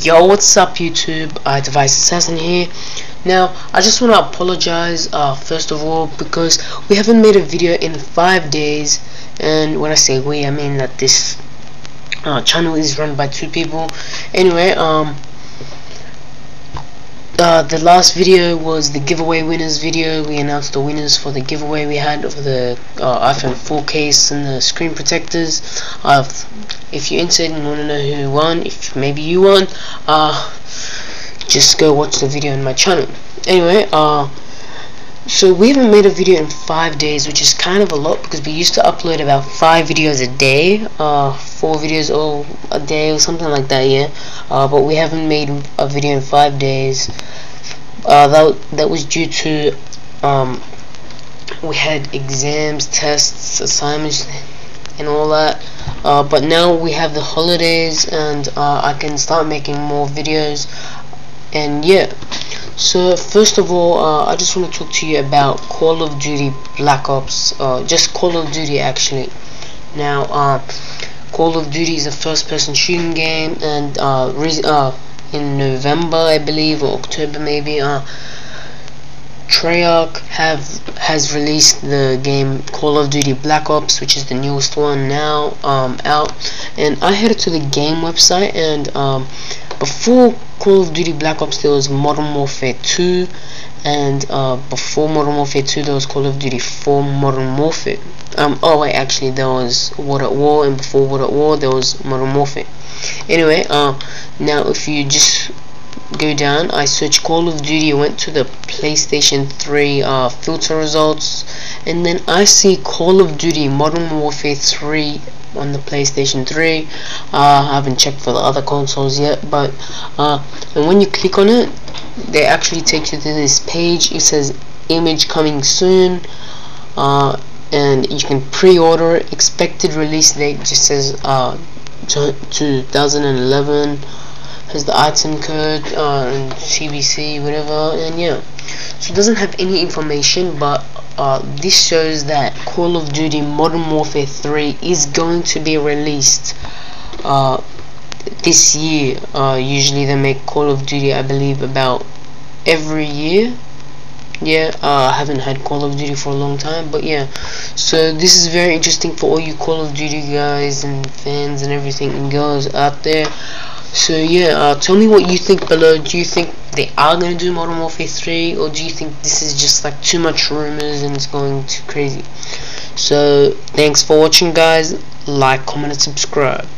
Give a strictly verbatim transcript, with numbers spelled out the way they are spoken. Yo, what's up YouTube, iDevice Assassin here. Now, I just want to apologize uh, first of all, because we haven't made a video in five days, and when I say we, I mean that this uh, channel is run by two people. Anyway, um, uh, the last video was the giveaway winners video. We announced the winners for the giveaway we had of the uh, iPhone four case and the screen protectors. I've If you're interested and want to know who won, if maybe you won, uh, just go watch the video on my channel. Anyway, uh, so we haven't made a video in five days, which is kind of a lot because we used to upload about five videos a day, uh, four videos all a day or something like that, yeah. Uh, but we haven't made a video in five days. Uh, that that was due to um, we had exams, tests, assignments, and all that. Uh, but now we have the holidays, and uh, I can start making more videos, and yeah. So first of all, uh, I just want to talk to you about Call of Duty Black Ops, uh, just Call of Duty actually. Now, uh, Call of Duty is a first-person shooting game, and uh, uh, in November, I believe, or October maybe, uh, Treyarch have has released the game Call of Duty Black Ops, which is the newest one now um, out, and I headed to the game website, and um, before Call of Duty Black Ops there was Modern Warfare two, and uh, before Modern Warfare two there was Call of Duty four Modern Warfare. Um, oh wait, actually there was World at War, and before World at War there was Modern Warfare. Anyway, uh, now if you just go down, I searched Call of Duty, went to the PlayStation three uh, filter results, and then I see Call of Duty Modern Warfare three on the PlayStation three. uh, I haven't checked for the other consoles yet, but uh, and when you click on it, they actually take you to this page. It says image coming soon, uh, and you can pre-order it. Expected release date just says uh, two thousand eleven, has the item code, uh, and C B C, whatever, and yeah. So it doesn't have any information, but uh, this shows that Call of Duty Modern Warfare three is going to be released uh, this year. Uh, usually they make Call of Duty, I believe, about every year. Yeah, uh, I haven't had Call of Duty for a long time, but yeah. So this is very interesting for all you Call of Duty guys and fans and everything and girls out there. So yeah, uh, tell me what you think below. Do you think they are going to do Modern Warfare three, or do you think this is just like too much rumors and it's going too crazy? So thanks for watching guys, like, comment and subscribe.